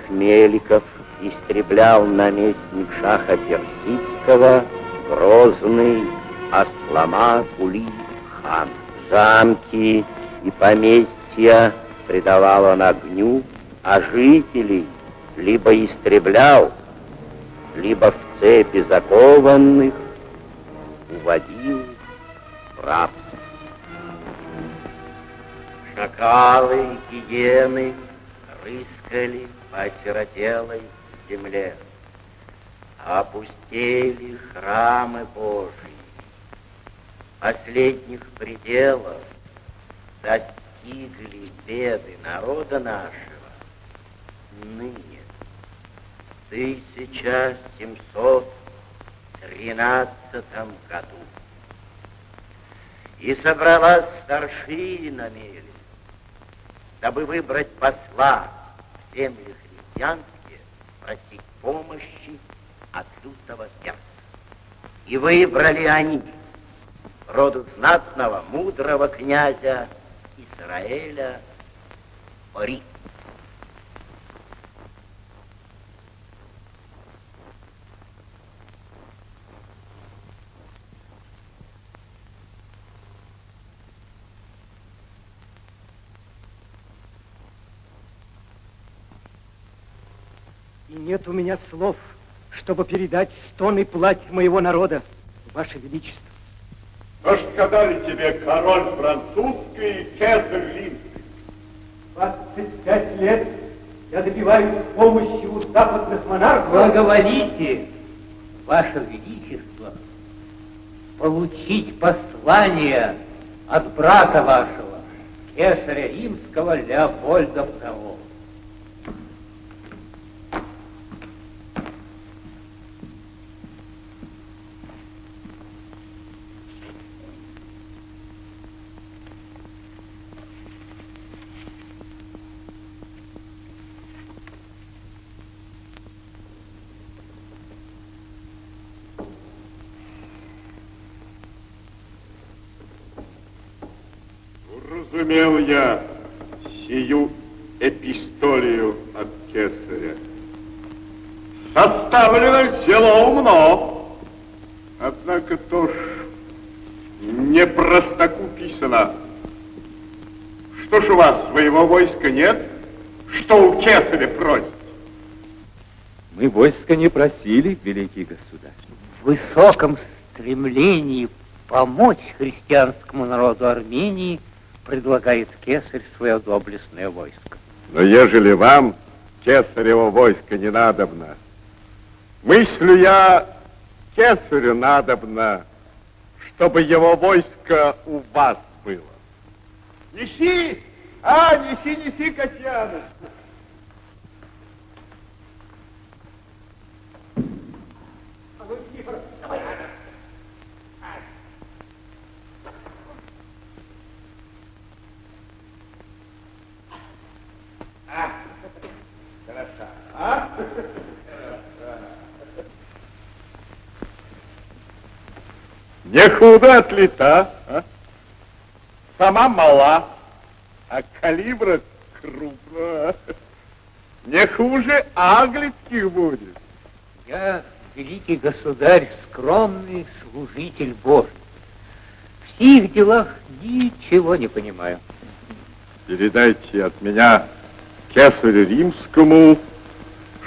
бессмертных меликов истреблял наместник шаха персидского грозный Асламат Кули-Хан. Замки и поместья предавал он огню, а жителей либо истреблял, либо в цепи закованных уводил в рабство. Шакалы и гиены рыскали по осиротелой земле, опустели храмы Божьи. Последних пределов достигли беды народа нашего ныне 1713 году. И собралась старшина Мели, дабы выбрать посла в земли христианские, просить помощи от лютого сердца. И выбрали они роду знатного, мудрого князя Израиля Ори. И нет у меня слов, чтобы передать стон и плач моего народа, Ваше Величество. Но ж сказали тебе король французский и Цезарь римский. 25 лет я добиваюсь помощи у западных монархов. Вы говорите, Ваше Величество, получить послание от брата вашего, кесаря римского Леопольда II. Разумел я сию эпистолию от кесаря. Составлено дело умно, однако то ж не простаку писано. Что ж у вас своего войска нет, что у кесаря просит? Мы войска не просили, великий государь. В высоком стремлении помочь христианскому народу Армении предлагает кесарь свое доблестное войско. Но ежели вам кесарево войско не надобно, мыслю я, кесарю надобно, чтобы его войско у вас было. Неси! А, неси, Касьяныч! Не худо отлета, а? Сама мала, а калибра крупного. Не хуже английских будет. Я, великий государь, скромный служитель Божий. В сих делах ничего не понимаю. Передайте от меня кесарю римскому,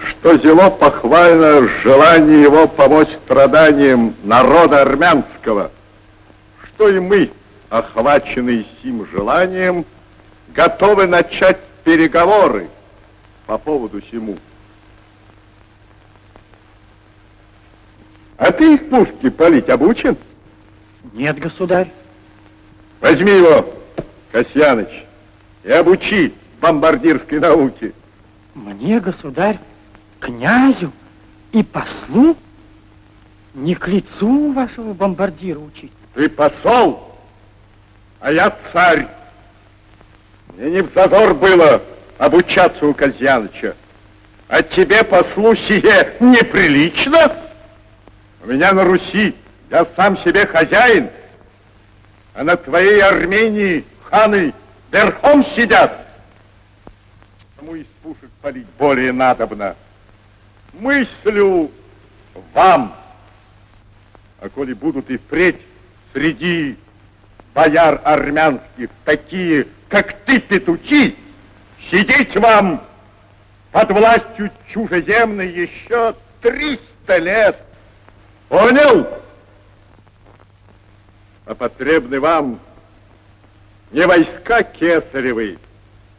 что зело похвально желание его помочь страданиям народа армянского, что и мы, охваченные сим желанием, готовы начать переговоры по поводу сему. А ты из пушки палить обучен? Нет, государь. Возьми его, Касьяныч, и обучи бомбардирской науке. Мне, государь? Князю и послу? Не к лицу вашего бомбардира учить. Ты посол, а я царь. Мне не в зазор было обучаться у Касьяныча. А тебе, послу, сие неприлично? У меня на Руси я сам себе хозяин, а на твоей Армении ханы верхом сидят. Кому и пушек палить более надобно. Мыслю вам, а коли будут и впредь среди бояр армянских такие, как ты, петучи, сидеть вам под властью чужеземной еще 300 лет. Понял? А потребны вам не войска кесаревы,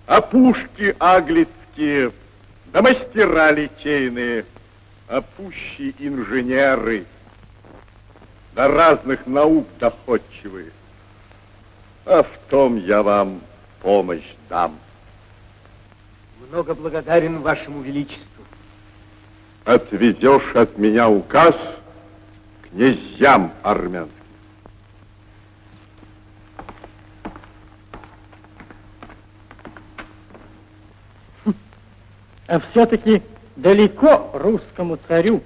а пушки аглицкие, да мастера литейные, а пущи инженеры, да разных наук доходчивые. А в том я вам помощь дам. Много благодарен вашему величеству. Отведешь от меня указ к князьям армянским. А все-таки далеко русскому царю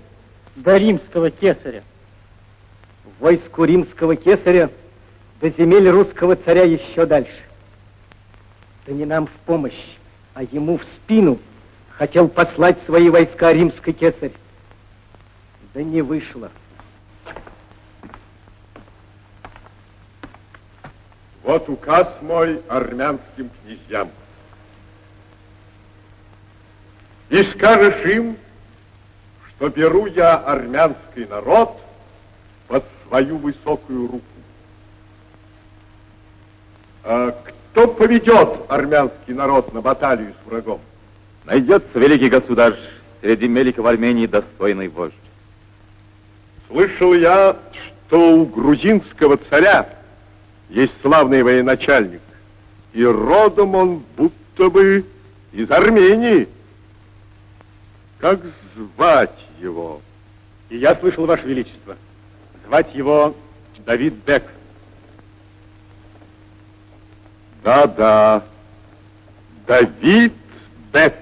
до римского кесаря. Войску римского кесаря до земель русского царя еще дальше. Да не нам в помощь, а ему в спину хотел послать свои войска римский кесарь. Да не вышло. Вот указ мой армянским князьям. И скажешь им, что беру я армянский народ под свою высокую руку. А кто поведет армянский народ на баталию с врагом? Найдется великий государь, среди меликов Армении достойный вождь. Слышал я, что у грузинского царя есть славный военачальник, и родом он будто бы из Армении. Как звать его? И я слышал, ваше величество. Звать его Давид Бек. Да-да, Давид Бек.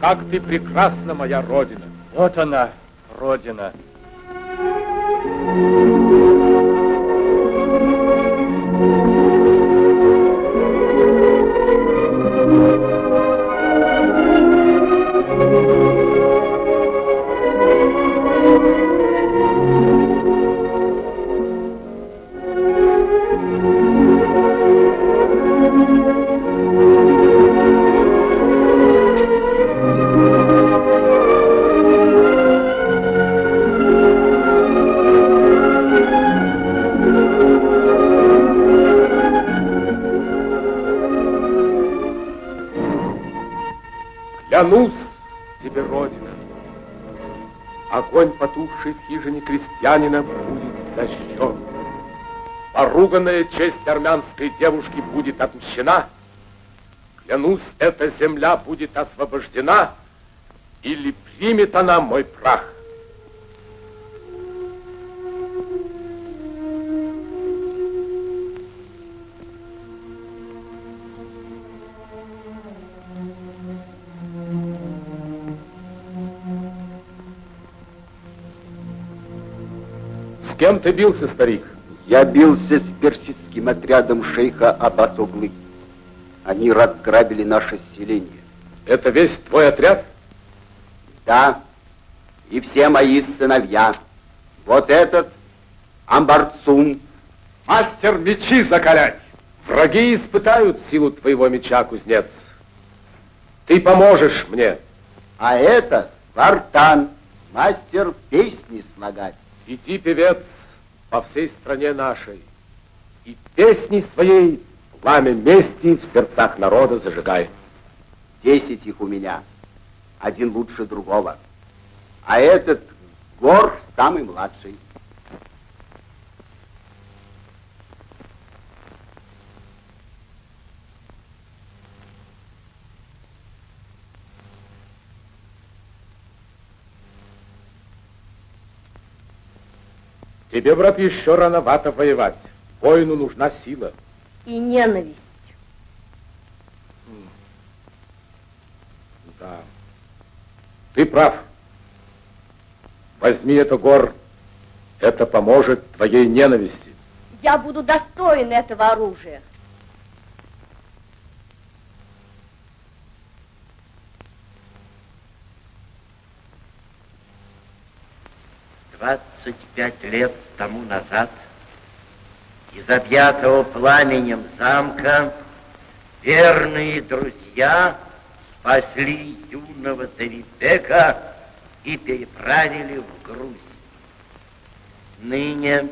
Как ты прекрасна, моя Родина! Вот она, Родина! Клянусь тебе, Родина, огонь, потухший в хижине крестьянина, будет зажжен. Поруганная честь армянской девушки будет отмщена. Клянусь, эта земля будет освобождена, или примет она мой прах. С кем ты бился, старик? Я бился с персидским отрядом шейха Абас-оглы. Они разграбили наше селение. Это весь твой отряд? Да, и все мои сыновья. Вот этот Амбарцун. Мастер мечи закалять! Враги испытают силу твоего меча, кузнец. Ты поможешь мне. А это Вартан, мастер песни слагать. Иди, певец, по всей стране нашей, и песней своей пламя мести в сердцах народа зажигай. 10 их у меня, один лучше другого, а этот Гор самый младший. Тебе, брат, еще рановато воевать. Воину нужна сила. И ненависть. Да. Ты прав. Возьми это, Гор. Это поможет твоей ненависти. Я буду достоин этого оружия. Двадцать 5 лет тому назад из объятого пламенем замка верные друзья спасли юного Давид Бека и переправили в Грузию. Ныне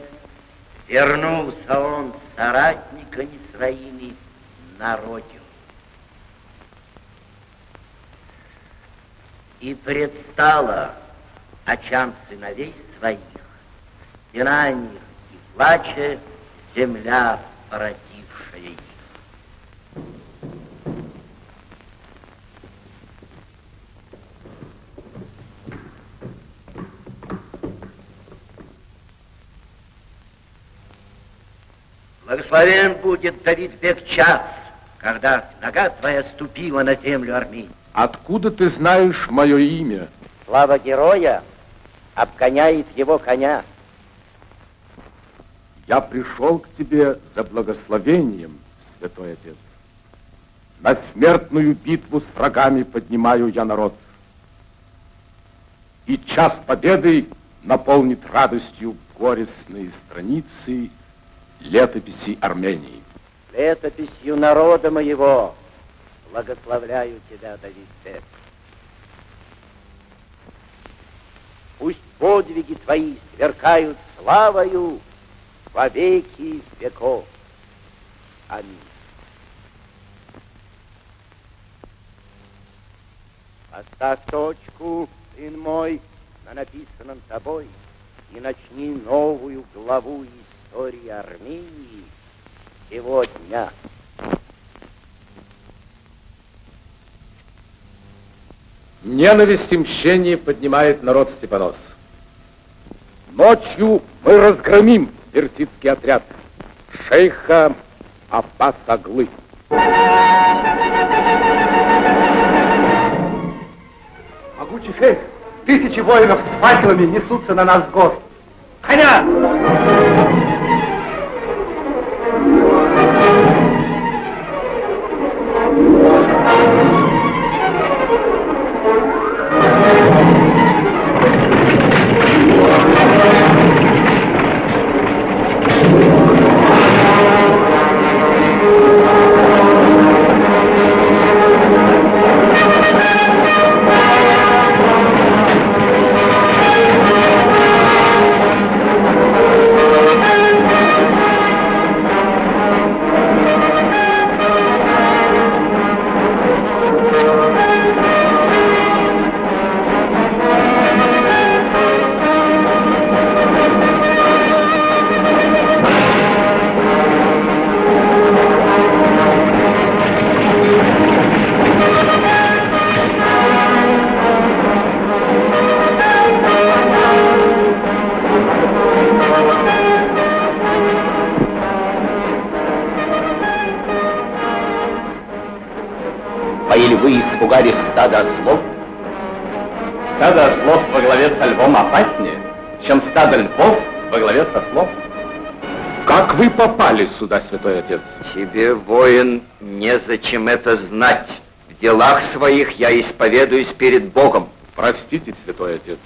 вернулся он соратника несроими на родину. И предстало очам сыновей своих, в стенаниях и плаче земля, породившая их. Благословен будет, Давид Бек, час, когда нога твоя ступила на землю Армении. Откуда ты знаешь мое имя? Слава героя обгоняет его коня. Я пришел к тебе за благословением, святой отец. На смертную битву с врагами поднимаю я народ. И час победы наполнит радостью горестные страницы летописи Армении. Летописью народа моего благословляю тебя, Давид Бек. Пусть подвиги твои сверкают славою во веки веков. Аминь. Поставь точку, сын мой, на написанном тобой и начни новую главу истории Армении сегодня. Ненависть и мщение поднимает народ Степанос. Ночью мы разгромим персидский отряд шейха Абас-оглы. Могучий шейх, 1000 воинов с факелами несутся на нас с гор. Коня! Стадо ослов во главе со львом опаснее, чем стадо львов во главе со ослом. Как вы попали сюда, святой отец? Тебе, воин, незачем это знать. В делах своих я исповедуюсь перед Богом. Простите, святой отец.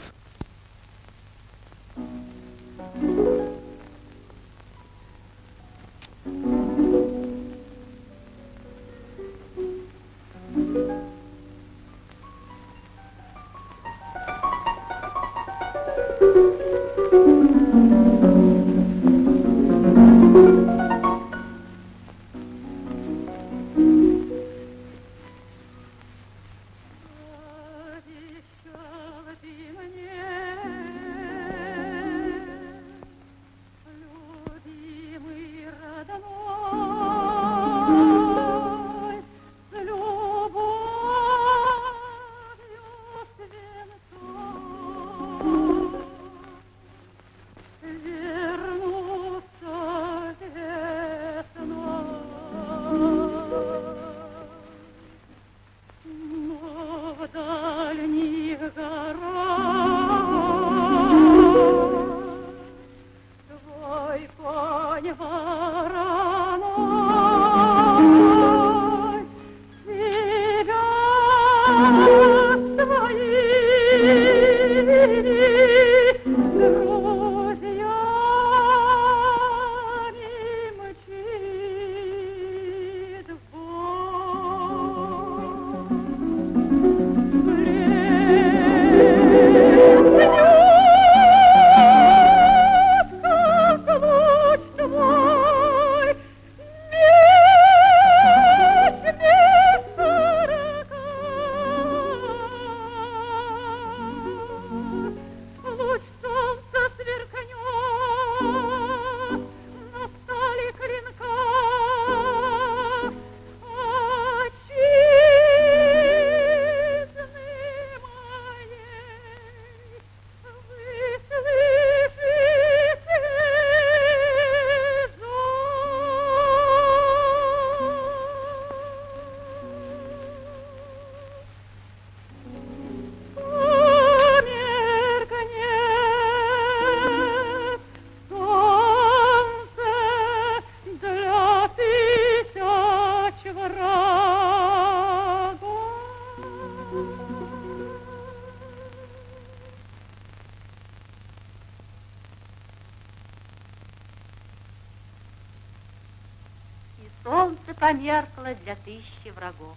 солнце померкло для 1000 врагов.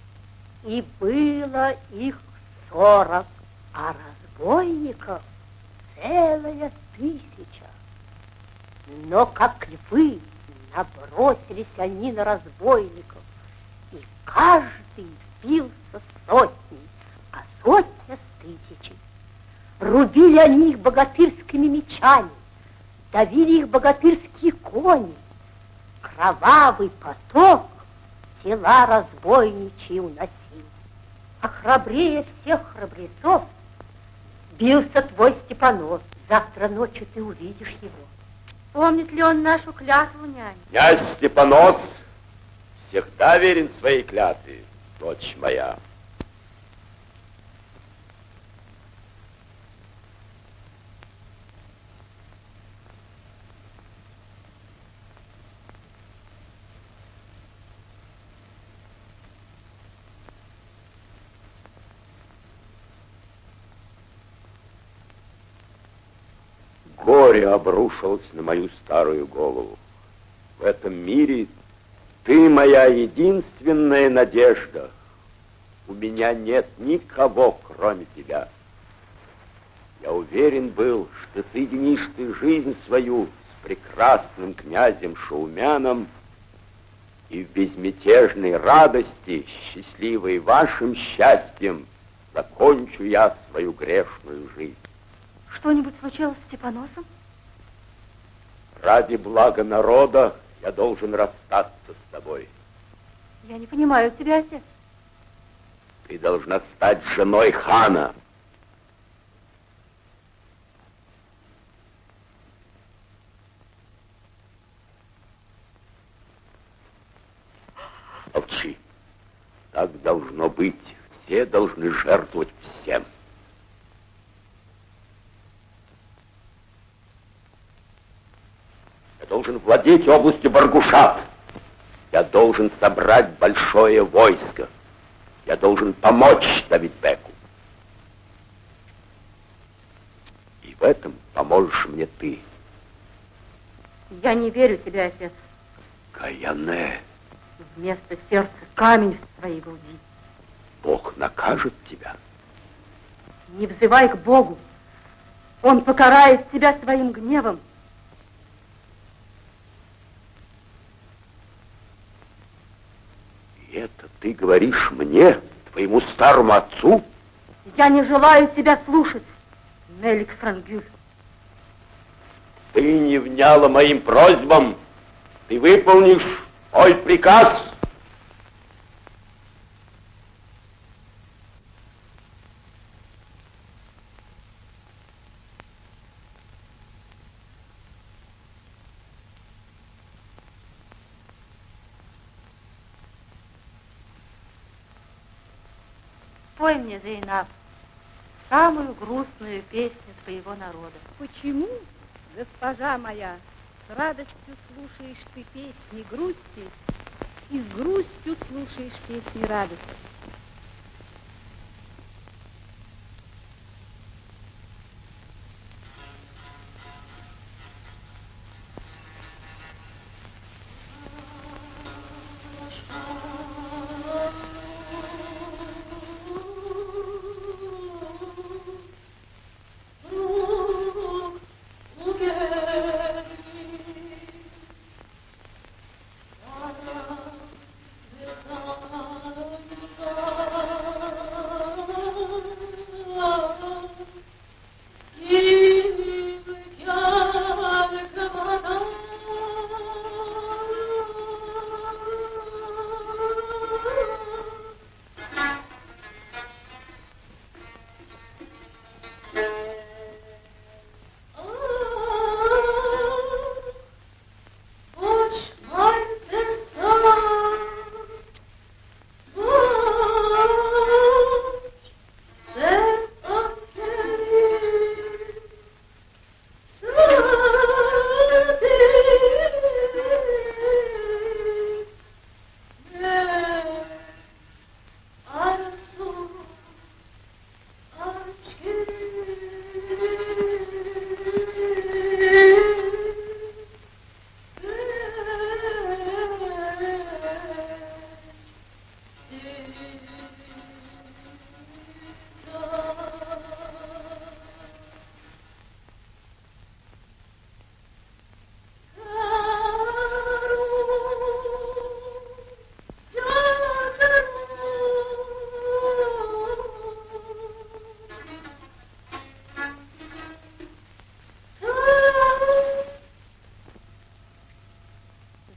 И было их 40, а разбойников целая 1000. Но как львы набросились они на разбойников, и каждый бился сотней, а сотня с 1000. Рубили они их богатырскими мечами, давили их богатырские кони. Кровавый поток тела разбойничьи уносил. А храбрее всех храбрецов бился твой Степанос. Завтра ночью ты увидишь его. Помнит ли он нашу клятву, нянь? Князь Степанос всегда верен своей клятве, дочь моя. Горе обрушилось на мою старую голову. В этом мире ты моя единственная надежда. У меня нет никого, кроме тебя. Я уверен был, что соединишь ты жизнь свою с прекрасным князем Шаумяном, и в безмятежной радости, счастливой вашим счастьем, закончу я свою грешную жизнь. Что-нибудь случилось с Степаносом? Ради блага народа я должен расстаться с тобой. Я не понимаю тебя, отец. Ты должна стать женой хана. Молчи. Так должно быть. Все должны жертвовать всем. Я должен владеть областью Баргушат. Я должен собрать большое войско. Я должен помочь Давид Беку. И в этом поможешь мне ты. Я не верю тебе, отец. Гаяне. Вместо сердца камень в твоей груди. Бог накажет тебя. Не взывай к Богу. Он покарает тебя своим гневом. Это ты говоришь мне, твоему старому отцу? Я не желаю тебя слушать, Мелик Франгюль. Ты не вняла моим просьбам. Ты выполнишь мой приказ. Спой мне, Зейнап, самую грустную песню твоего народа. Почему, госпожа моя, с радостью слушаешь ты песни грусти и с грустью слушаешь песни радости?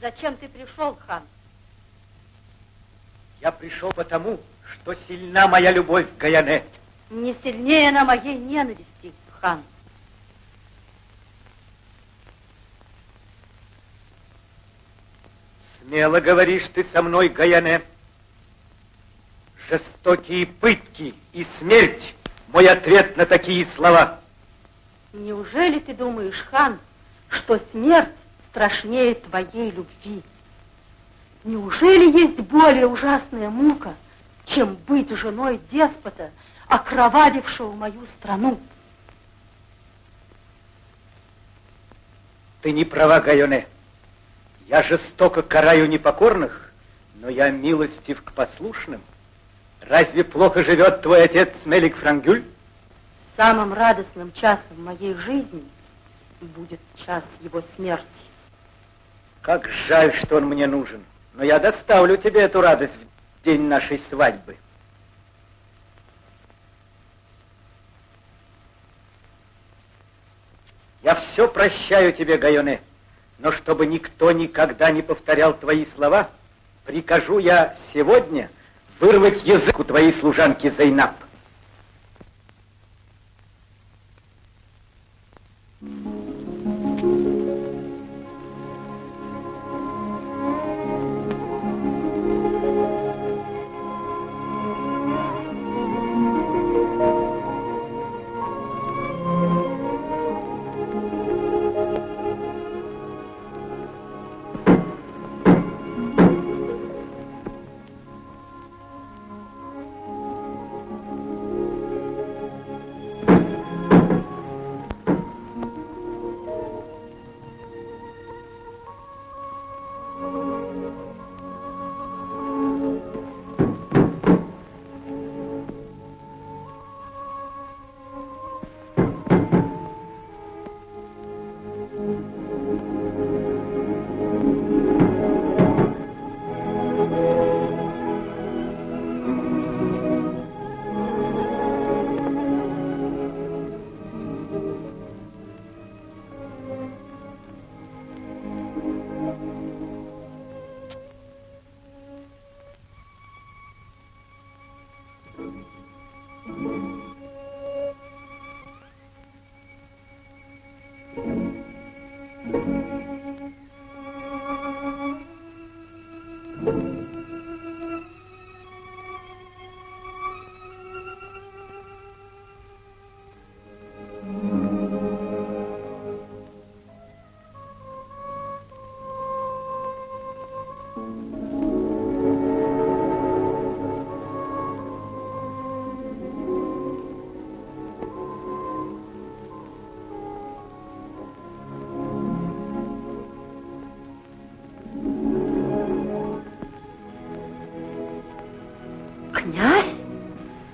Зачем ты пришел, хан? Я пришел потому, что сильна моя любовь к Гаяне. Не сильнее она моей ненависти, хан. Смело говоришь ты со мной, Гаяне. Жестокие пытки и смерть — мой ответ на такие слова. Неужели ты думаешь, хан, что смерть страшнее твоей любви? Неужели есть более ужасная мука, чем быть женой деспота, окровавившего мою страну? Ты не права, Гаяне. Я жестоко караю непокорных, но я милостив к послушным. Разве плохо живет твой отец Мелик Франгюль? Самым радостным часом моей жизни будет час его смерти. Как жаль, что он мне нужен. Но я доставлю тебе эту радость в день нашей свадьбы. Я все прощаю тебе, Гаяне. Но чтобы никто никогда не повторял твои слова, прикажу я сегодня вырвать язык у твоей служанки Зейнап.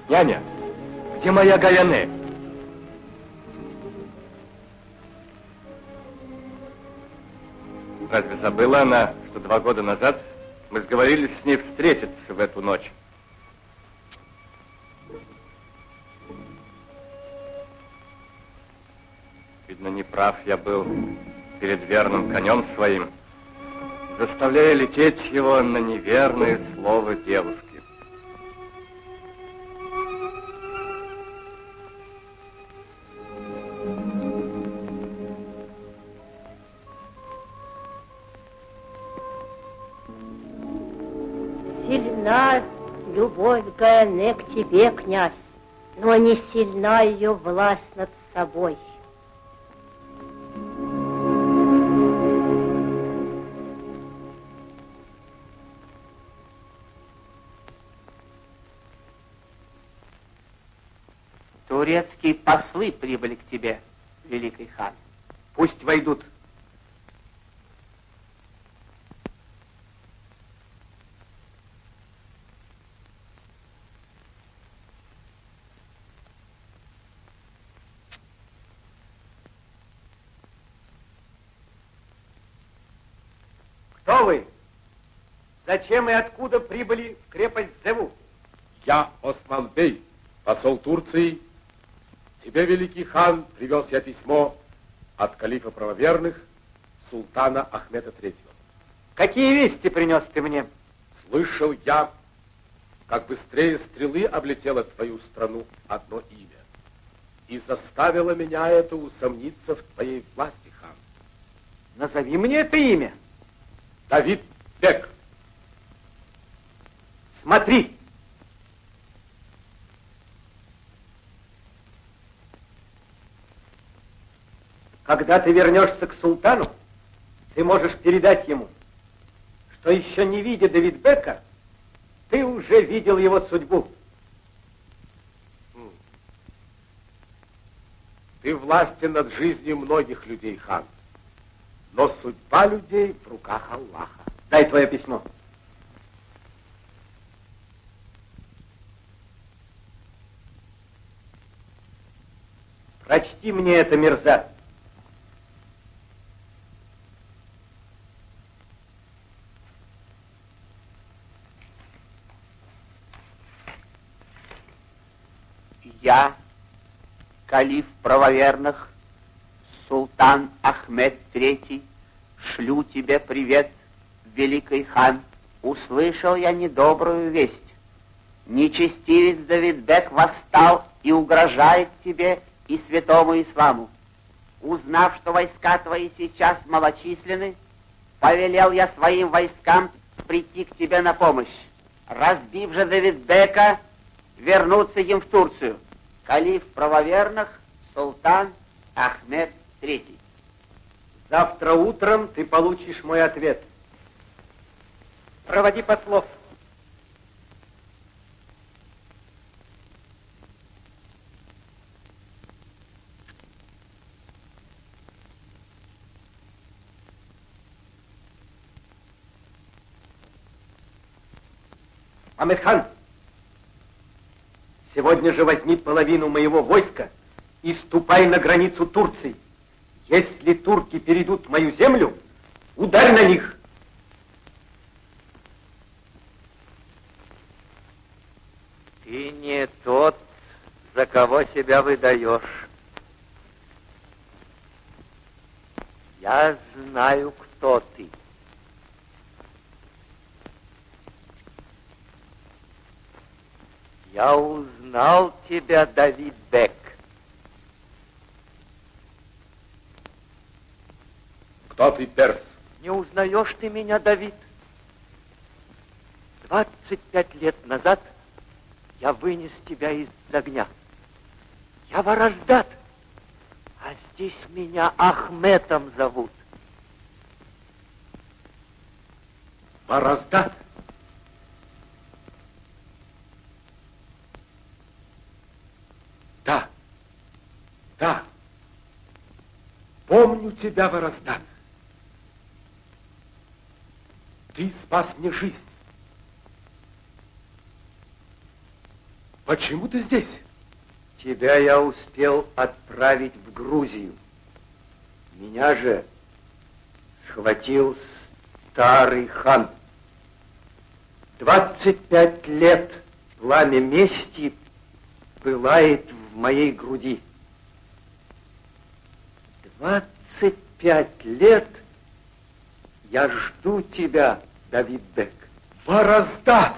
Няня, где моя Гаяне? Разве забыла она, что 2 года назад мы сговорились с ней встретиться в эту ночь? Видно, неправ я был перед верным конем своим, заставляя лететь его на неверное слово девушки. Любовь Гаяне к тебе, князь, но не сильна ее власть над собой. Турецкие послы прибыли к тебе, великий хан. Пусть войдут. Зачем и откуда прибыли в крепость Зеву? Я Осман-бей, посол Турции. Тебе, великий хан, привез я письмо от калифа правоверных, султана Ахмеда Третьего. Какие вести принес ты мне? Слышал я, как быстрее стрелы облетело твою страну одно имя. И заставило меня это усомниться в твоей власти, хан. Назови мне это имя. Давид Бек. Смотри. Когда ты вернешься к султану, ты можешь передать ему, что еще не видя Давидбека, ты уже видел его судьбу. Ты властен над жизнью многих людей, хан, но судьба людей в руках Аллаха. Дай твое письмо. Прочти мне это, Мирза. Я, калиф правоверных, султан Ахмед Третий, шлю тебе привет, великий хан. Услышал я недобрую весть. Нечестивец Давидбек восстал и угрожает тебе и святому исламу. Узнав, что войска твои сейчас малочисленны, повелел я своим войскам прийти к тебе на помощь. Разбив же Давидбека, вернуться им в Турцию. Калиф правоверных, султан Ахмед Третий. Завтра утром ты получишь мой ответ. Проводи послов. Мамедхан, сегодня же возьми половину моего войска и ступай на границу Турции. Если турки перейдут мою землю, ударь на них. Ты не тот, за кого себя выдаешь. Я знаю, кто ты. Я узнал тебя, Давид Бек. Кто ты, перс? Не узнаешь ты меня, Давид? 25 лет назад я вынес тебя из огня. Я Вороздат, а здесь меня Ахметом зовут. Вороздат? Да, да, помню тебя, Вороздат. Ты спас мне жизнь. Почему ты здесь? Тебя я успел отправить в Грузию. Меня же схватил старый хан. 25 лет пламя мести пылает в моей груди. 25 лет я жду тебя, Давид Бек. Вороздат!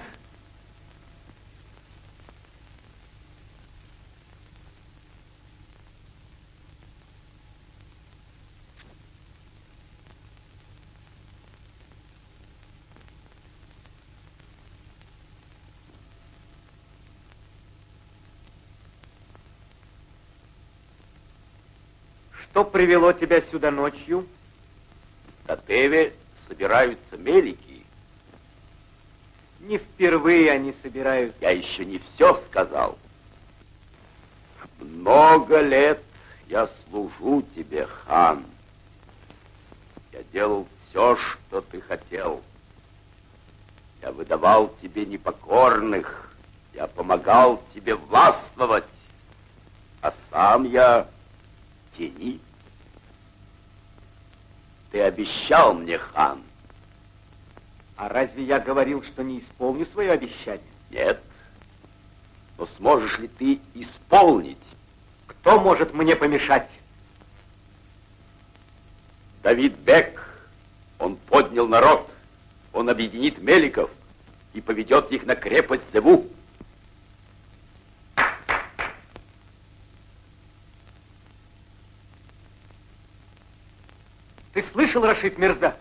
Что привело тебя сюда ночью? В Татеве собираются мелики. Не впервые они собираются. Я еще не все сказал. Много лет я служу тебе, хан. Я делал все, что ты хотел. Я выдавал тебе непокорных. Я помогал тебе властвовать. А сам я... тени. Ты обещал мне, хан. А разве я говорил, что не исполню свое обещание? Нет. Но сможешь ли ты исполнить? Кто может мне помешать? Давид Бек, он поднял народ. Он объединит меликов и поведет их на крепость Зеву. Ты слышал, Рашид Мирза?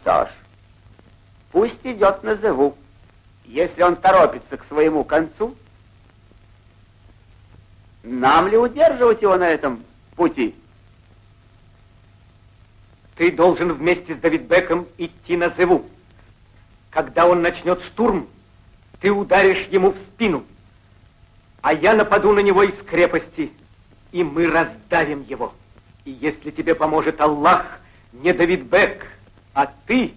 Что ж, пусть идет на Зеву. Если он торопится к своему концу, нам ли удерживать его на этом пути? Ты должен вместе с Давид Беком идти на Зеву. Когда он начнет штурм, ты ударишь ему в спину, а я нападу на него из крепости, и мы раздавим его. И если тебе поможет Аллах, не Давид Бек, а ты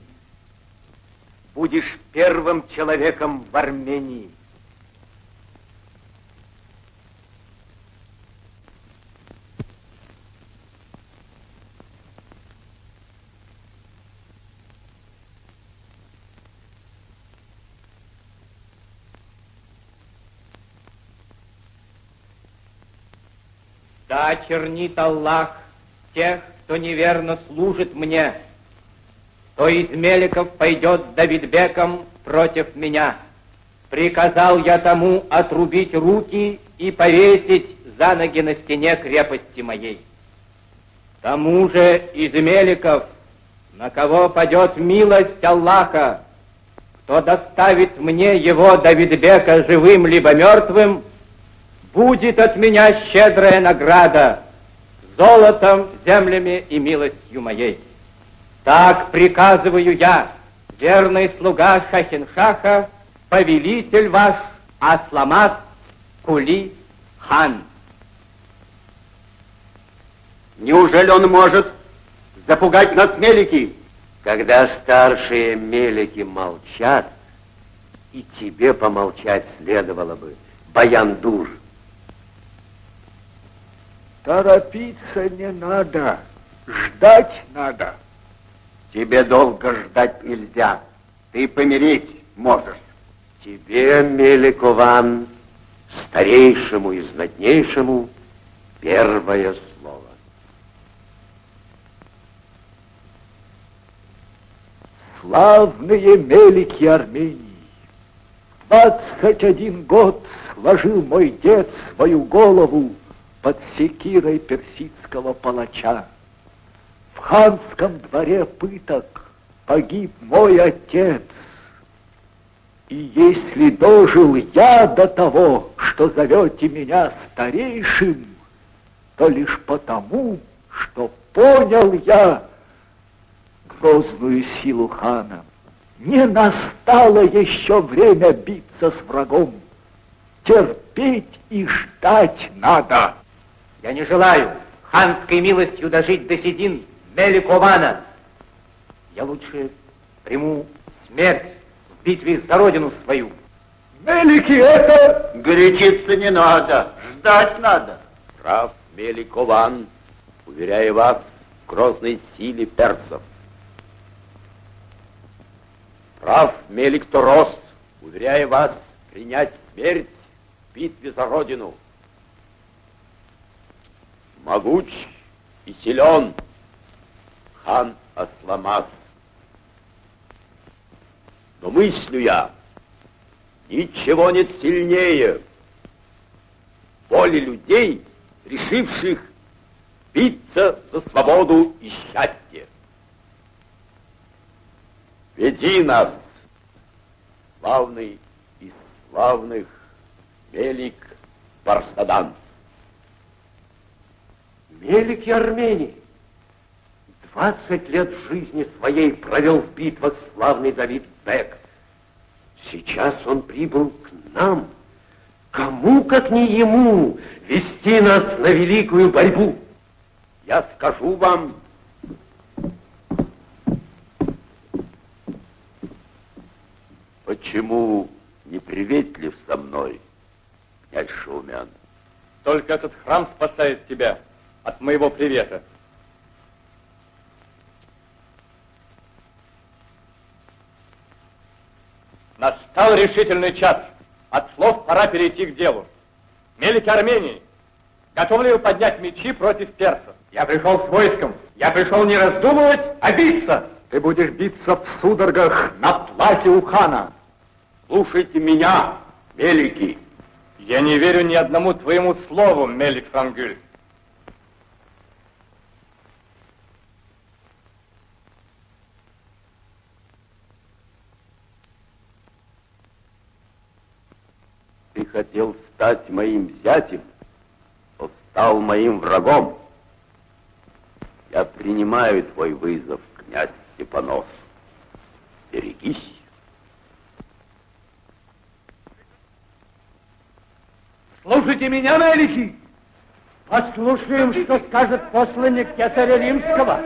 будешь первым человеком в Армении. Да очернит Аллах тех, кто неверно служит мне, кто из меликов пойдет с Давидбеком против меня. Приказал я тому отрубить руки и повесить за ноги на стене крепости моей. Тому же из меликов, на кого падет милость Аллаха, кто доставит мне его Давидбека живым либо мертвым, будет от меня щедрая награда золотом, землями и милостью моей. Так приказываю я, верный слуга Шахиншаха, повелитель ваш Асламат Кули-Хан. Неужели он может запугать нас, мелики? Когда старшие мелики молчат, и тебе помолчать следовало бы, Баяндур. Торопиться не надо, ждать надо. Тебе долго ждать нельзя, ты помереть можешь. Тебе, Меликован, старейшему и знатнейшему, первое слово. Славные мелики Армении, 21 год сложил мой дед свою голову под секирой персидского палача. В ханском дворе пыток погиб мой отец. И если дожил я до того, что зовете меня старейшим, то лишь потому, что понял я грозную силу хана. Не настало еще время биться с врагом. Терпеть и ждать надо. Я не желаю ханской милостью дожить до седин Меликована. Я лучше приму смерть в битве за родину свою. Мелики это... Горячиться не надо, ждать надо. Прав Меликован, уверяю вас в грозной силе перцев. Прав Мелик Торос, уверяю вас принять смерть в битве за родину. Могуч и силен хан Асламас. Но мыслю я, ничего нет сильнее воли людей, решивших биться за свободу и счастье. Веди нас, славный из славных Мелик Барсадан. Мелики Армении, 20 лет жизни своей провел в битвах славный Давид Бек. Сейчас он прибыл к нам. Кому, как не ему, вести нас на великую борьбу? Я скажу вам, почему неприветлив со мной, князь Шаумян. Только этот храм спасает тебя от моего привета. Настал решительный час. От слов пора перейти к делу. Мелики Армении, готовы ли вы поднять мечи против персов? Я пришел с войском. Я пришел не раздумывать, а биться. Ты будешь биться в судорогах на платье у хана. Слушайте меня, великий. Я не верю ни одному твоему слову, Мелик Франгюль. Ты хотел стать моим зятем, но стал моим врагом. Я принимаю твой вызов, князь Степанос. Берегись. Слушайте меня, мелики! Послушаем, что скажет посланник Кесаря Римского.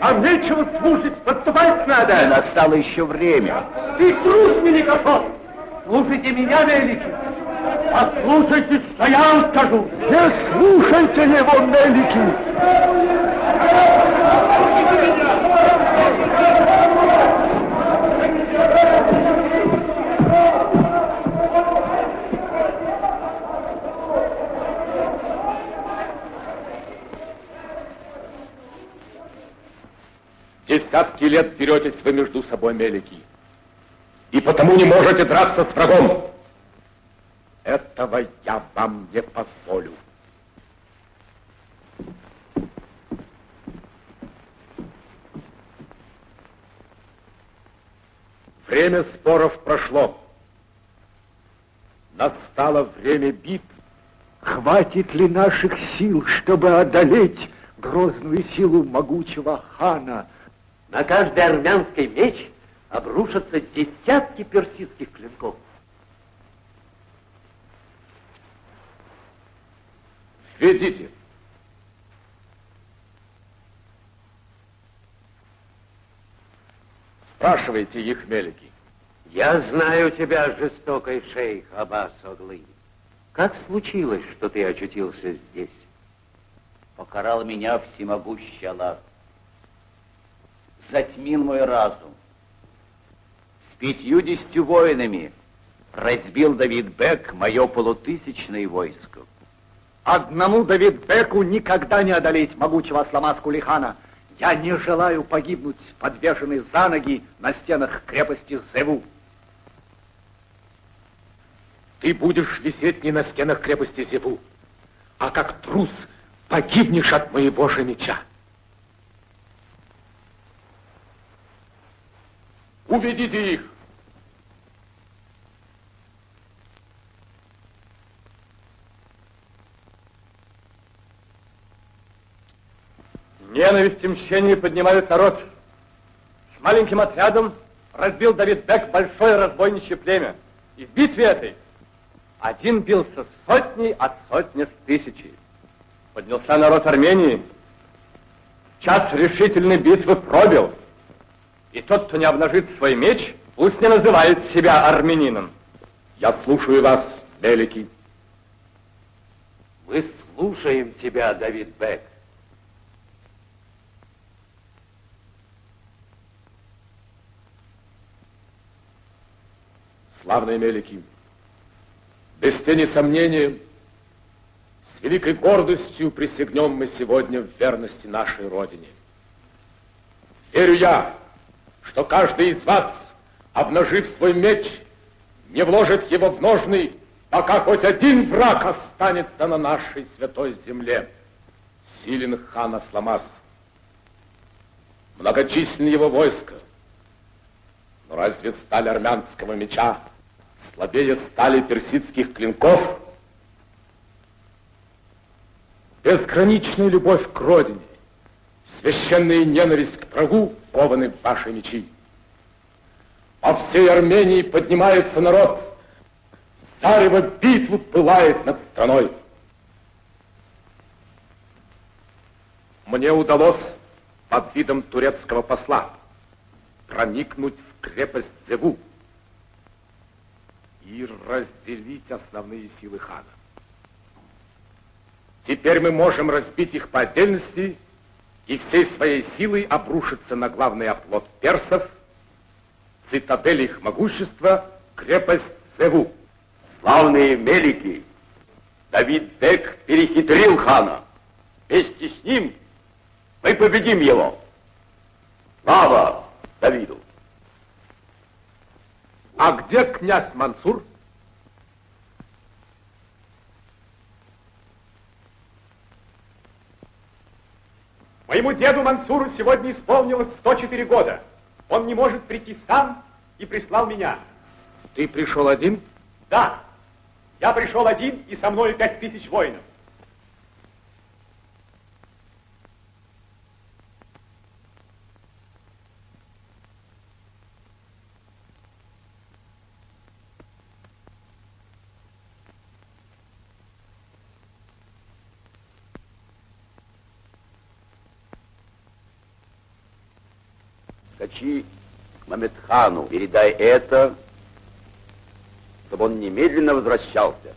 Нам нечего слушать, подступать надо. И настало еще время. Ты трус, великофон! Слушайте меня, мелики! Послушайте, что я вам скажу! Не слушайте его, мелики! Десятки лет деретесь вы между собой, мелики, и потому не можете драться с врагом. Этого я вам не позволю. Время споров прошло. Настало время битв. Хватит ли наших сил, чтобы одолеть грозную силу могучего хана? На каждый армянский меч обрушатся десятки персидских клинков. Ведите. Спрашивайте их, мелики. Я знаю тебя, жестокий шейх Абас-оглы. Как случилось, что ты очутился здесь? Покарал меня всемогущий Аллах. Затмил мой разум. С 50 воинами разбил Давид Бек мое полутысячное войско. Одному Давид Беку никогда не одолеть могучего Асламат Кули-Хана. Я не желаю погибнуть, подвешенный за ноги на стенах крепости Зеву. Ты будешь висеть не на стенах крепости Зеву, а как трус погибнешь от моего же меча. Уведите их! Ненависть и мщение поднимают народ. С маленьким отрядом разбил Давид Бек большое разбойничье племя. И в битве этой один бился с сотней, а сотня с тысячей. Поднялся народ Армении. Час решительной битвы пробил. И тот, кто не обнажит свой меч, пусть не называет себя армянином. Я слушаю вас, великий. Мы слушаем тебя, Давид Бек. Славный мелики, без тени сомнения, с великой гордостью присягнем мы сегодня в верности нашей Родине. Верю я, что каждый из вас, обнажив свой меч, не вложит его в ножны, пока хоть один враг останется на нашей святой земле. Силен хан Асламас, многочислен его войско. Но разве сталь армянского меча слабее стали персидских клинков? Безграничная любовь к родине, священная ненависть к врагу кованы в ваши мечи. По всей Армении поднимается народ. Зарево битву пылает над страной. Мне удалось под видом турецкого посла проникнуть в крепость Зеву и разделить основные силы хана. Теперь мы можем разбить их по отдельности и всей своей силой обрушится на главный оплот персов, цитадель их могущества, крепость Зеву. Славные мелики, Давид Бек перехитрил хана. Вместе с ним мы победим его. Слава Давиду. А где князь Мансур? Моему деду Мансуру сегодня исполнилось 104 года. Он не может прийти сам и прислал меня. Ты пришел один? Да. Я пришел один и со мною 5000 воинов. Скачи к Мамедхану, передай это, чтобы он немедленно возвращался.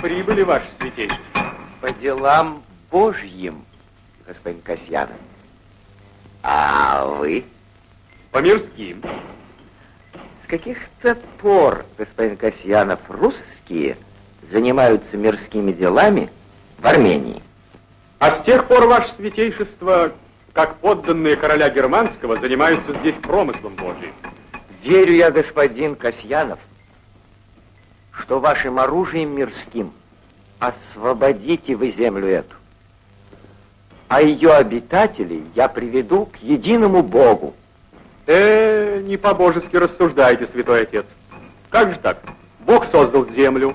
Прибыли, ваше святейшество. По делам Божьим, господин Касьяныч. А вы? По мирским. С каких-то пор, господин Касьяныч, русские занимаются мирскими делами в Армении. А с тех пор, ваше святейшество, как подданные короля Германского занимаются здесь промыслом Божьим. Верю я, господин Касьяныч, что вашим оружием мирским освободите вы землю эту, а ее обитателей я приведу к единому Богу. Не по-божески рассуждаете, святой отец. Как же так? Бог создал землю,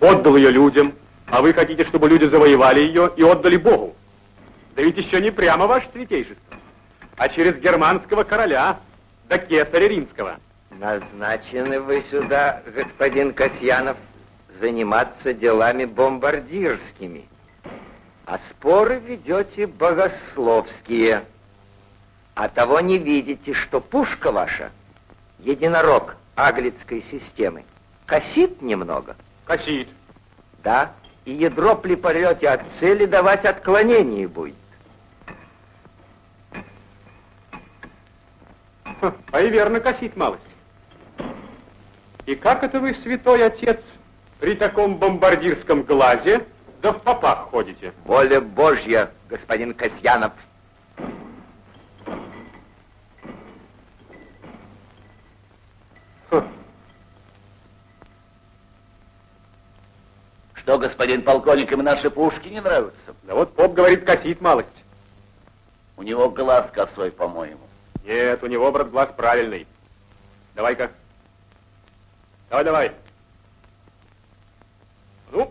отдал ее людям, а вы хотите, чтобы люди завоевали ее и отдали Богу? Да ведь еще не прямо ваше святейшество, а через германского короля до кесаря римского. Назначены вы сюда, господин Касьяныч, заниматься делами бомбардирскими, а споры ведете богословские. А того не видите, что пушка ваша, единорог аглицкой системы, косит немного. Косит. Да, и ядро при полете от цели давать отклонение будет. Ха, а и верно косит малость. И как это вы, святой отец, при таком бомбардирском глазе да в попах ходите? Воля Божья, господин Касьяныч. Что, господин полковник, им наши пушки не нравятся? Да вот поп говорит, косит малость. У него глаз косой, по-моему. Нет, у него, брат, глаз правильный. Давай-ка. Давай. Ну.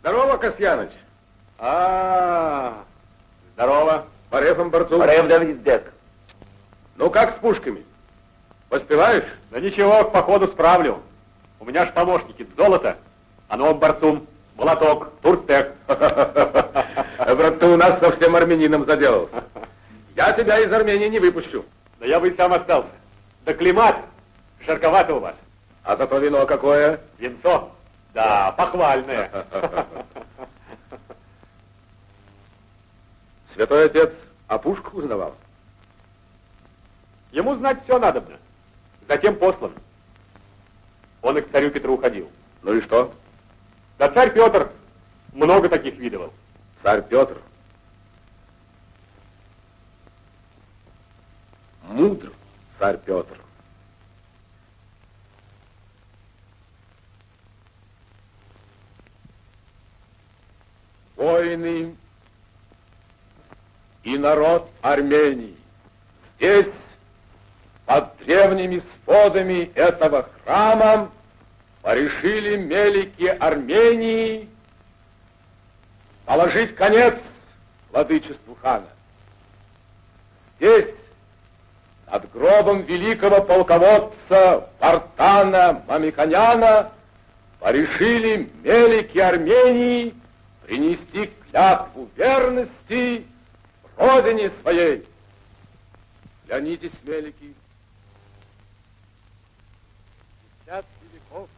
Здорово, Касьяныч. Здорово. Бареф, Амбарцун. Бареф, Давид Бек. Ну как с пушками? Поспеваешь? Да ничего, походу справлю. У меня ж помощники золото. А ну, Амбарцун, молоток, туртек. Брат, ты у нас совсем армянином заделал. Я тебя из Армении не выпущу. Да я бы и сам остался. Да климат жарковато у вас. А зато вино какое? Винцо? Да, похвальное. Святой отец о пушках узнавал? Ему знать все надобно. Затем послан. Он и к царю Петру уходил. Ну и что? Да царь Петр много таких видывал. Царь Петр мудр. Царь Петр. Войны и народ Армении здесь, под древними сводами этого храма, порешили мелики Армении положить конец владычеству хана. здесь, над гробом великого полководца Вартана Мамиконяна, порешили мелики Армении принести клятву верности родине своей. Клянитесь, мелики. 50 веков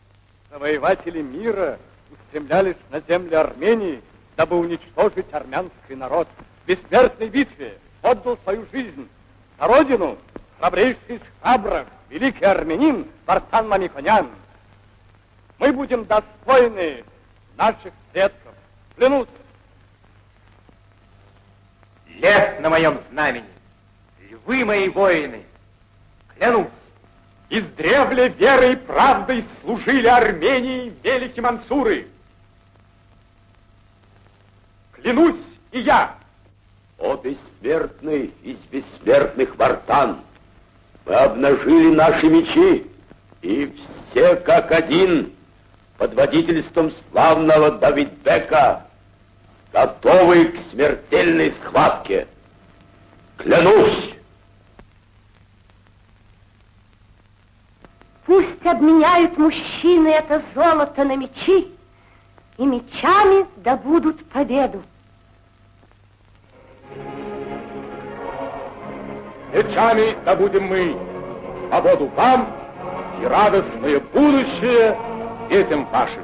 завоеватели мира устремлялись на земли Армении, дабы уничтожить армянский народ. В бессмертной битве отдал свою жизнь на родину храбрейший из храбрых, великий армянин Вартан Мамиконян. Мы будем достойны наших предков. Клянусь. Лев на моем знамени, львы мои воины, клянусь, издревле верой и правдой служили Армении великие Мансуры. Клянусь и я. О бессмертный из бессмертных Вартан, мы обнажили наши мечи, и все как один под водительством славного Давид Бека готовы к смертельной схватке. Клянусь! Пусть обменяют мужчины это золото на мечи, и мечами добудут победу. Мечами добудем мы свободу вам и радостное будущее детям вашим.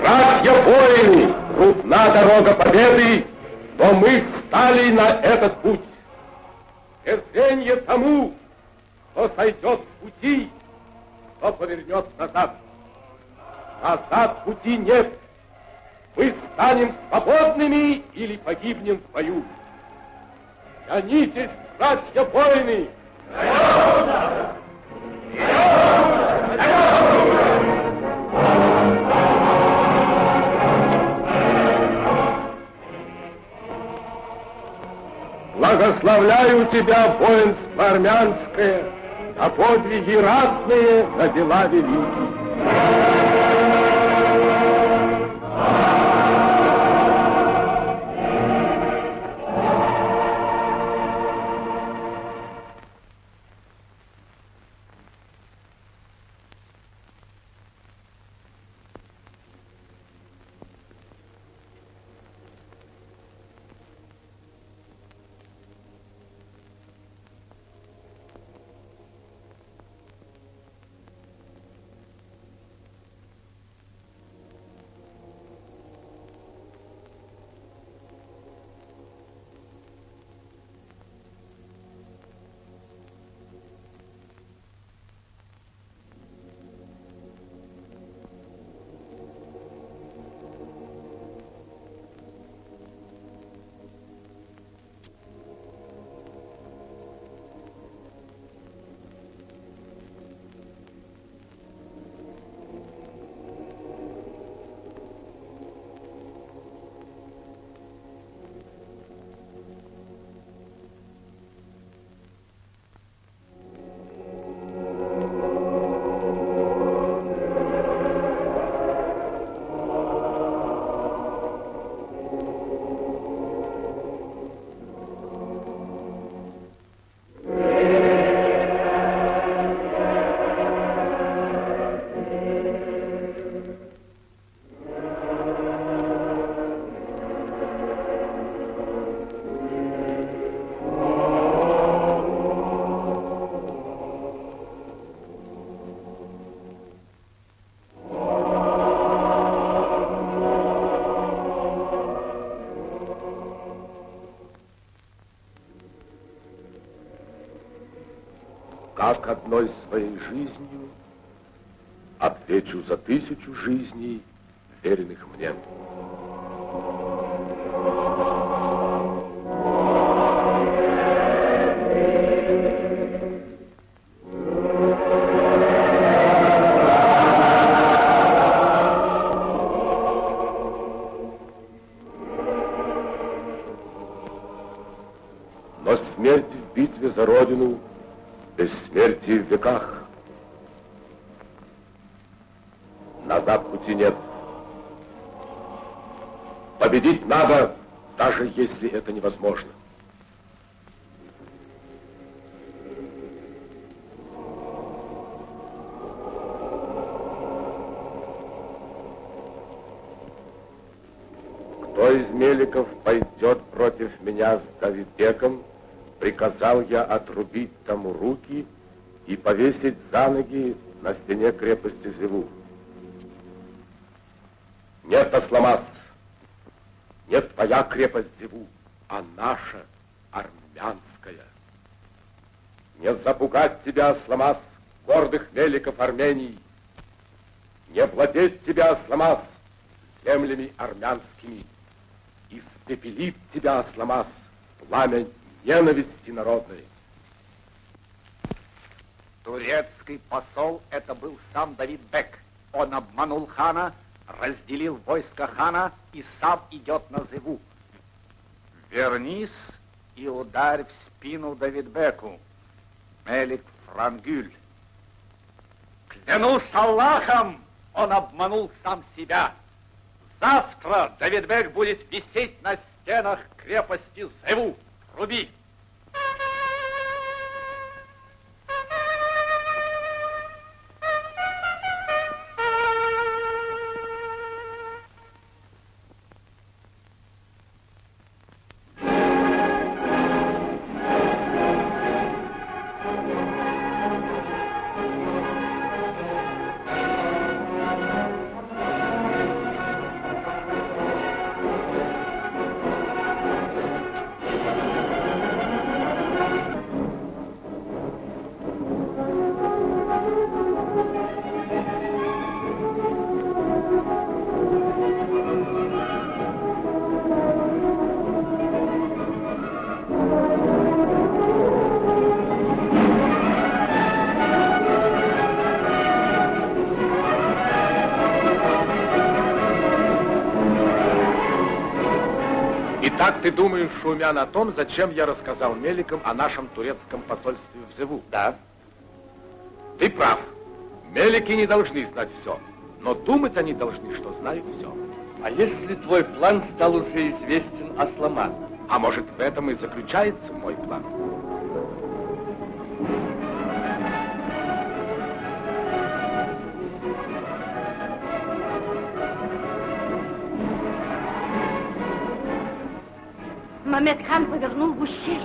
Братья воины, трудна дорога победы, но мы встали на этот путь. Терпенье тому, кто сойдет с пути, кто повернет назад. Назад пути нет. Мы станем свободными или погибнем в бою. Клянитесь, братья воины! Благословляю тебя, воинство армянское, на подвиги разные, на дела великие. Как одной своей жизнью отвечу за 1000 жизней, веренных мне. Но смерть в битве за родину — бессмертие в веках. назад пути нет. Победить надо, даже если это невозможно. Кто из меликов пойдет против меня с Давидбеком, приказал я отрубить тому руки и повесить за ноги на стене крепости Зеву. Нет, Асламас, нет твоя крепость Зеву, а наша, армянская. Не запугать тебя, Асламас, гордых меликов Армении. Не владеть тебя, Асламас, землями армянскими. Испепелит тебя, Асламас, пламя ненависти народной. Турецкий посол это был сам Давид Бек. Он обманул хана, разделил войско хана и сам идет на Зеву. Вернись и ударь в спину Давидбеку, Мелик Франгюль. Клянусь Аллахом, он обманул сам себя. Завтра Давидбек будет висеть на стенах крепости Зеву. Руби! Как ты думаешь, Шаумян, о том, зачем я рассказал меликам о нашем турецком посольстве в Зеву? Да. Ты прав. Мелики не должны знать все, но думать они должны, что знают все. А если твой план стал уже известен Асламат? А может, в этом и заключается мой план? Мамедхан повернул в ущелье.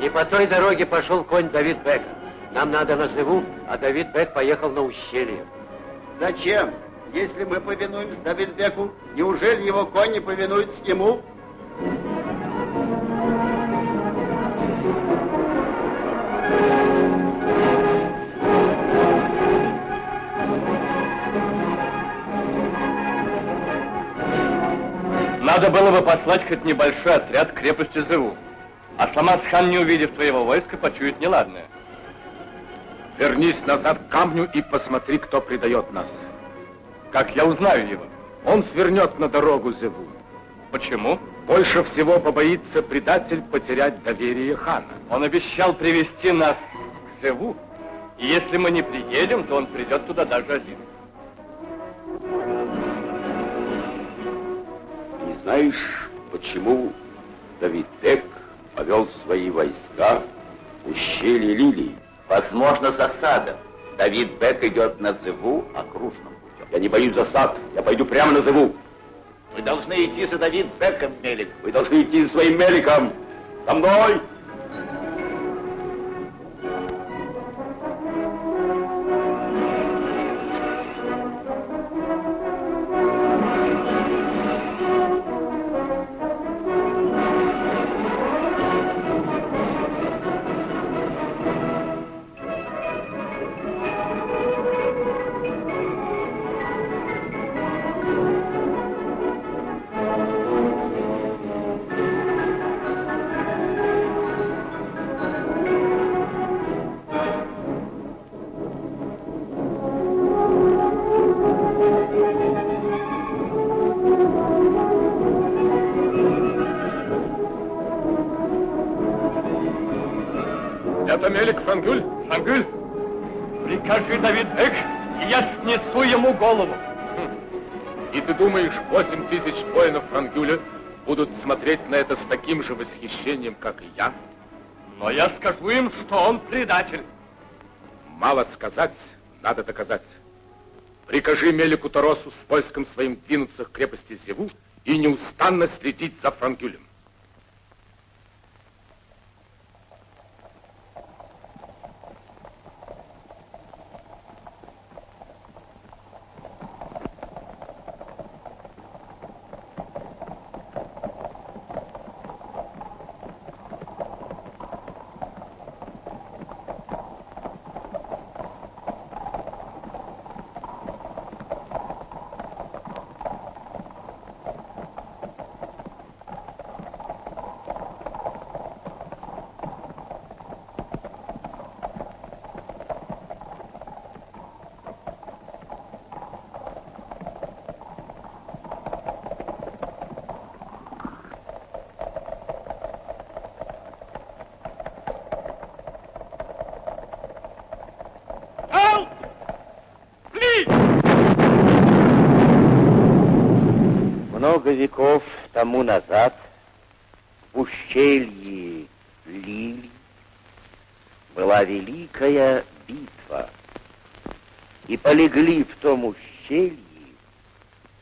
Не по той дороге пошел конь Давид Бек. Нам надо на Зеву, а Давид Бек поехал на ущелье. Зачем? Если мы повинуемся Давидбеку, неужели его конь не повинуется ему? Надо было бы послать хоть небольшой отряд к крепости Зеву. Асламас-хан, не увидев твоего войска, почует неладное. Вернись назад к камню и посмотри, кто предает нас. Как я узнаю его? Он свернет на дорогу Зеву. Почему? Больше всего побоится предатель потерять доверие хана. Он обещал привести нас к Зеву, и если мы не приедем, то он придет туда даже один. Не знаешь, почему Давид Бек повел свои войска в ущелье Лилии? Возможно, засада. Давид Бек идет на Зеву окружным. Я не боюсь засад, я пойду прямо на Зеву. Вы должны идти за Давид Беком, Мелик. Вы должны идти за своим Меликом. Со мной! Это Мелик Франгюль? Франгюль, прикажи, Давид Бек, и я снесу ему голову. И ты думаешь, 8000 воинов Франгюля будут смотреть на это с таким же восхищением, как и я? Но я скажу им, что он предатель. Мало сказать, надо доказать. Прикажи Мелику Торосу с войском своим двинуться к крепости Зеву и неустанно следить за Франгюлем. Много веков тому назад в ущелье Лили была великая битва, и полегли в том ущелье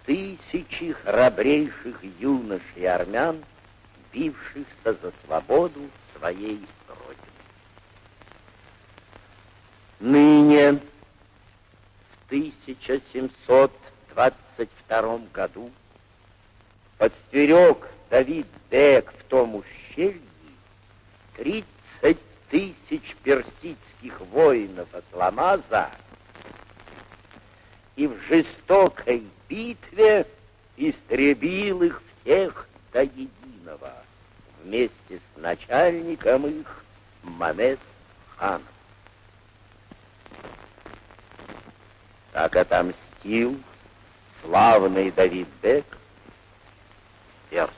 тысячи храбрейших юношей армян, бившихся за свободу своей родины. Ныне, в 1722 году, подстерег Давид Бек в том ущелье 30 000 персидских воинов Асламаза, и в жестокой битве истребил их всех до единого вместе с начальником их Мамедханом. Так отомстил славный Давид Бек персам.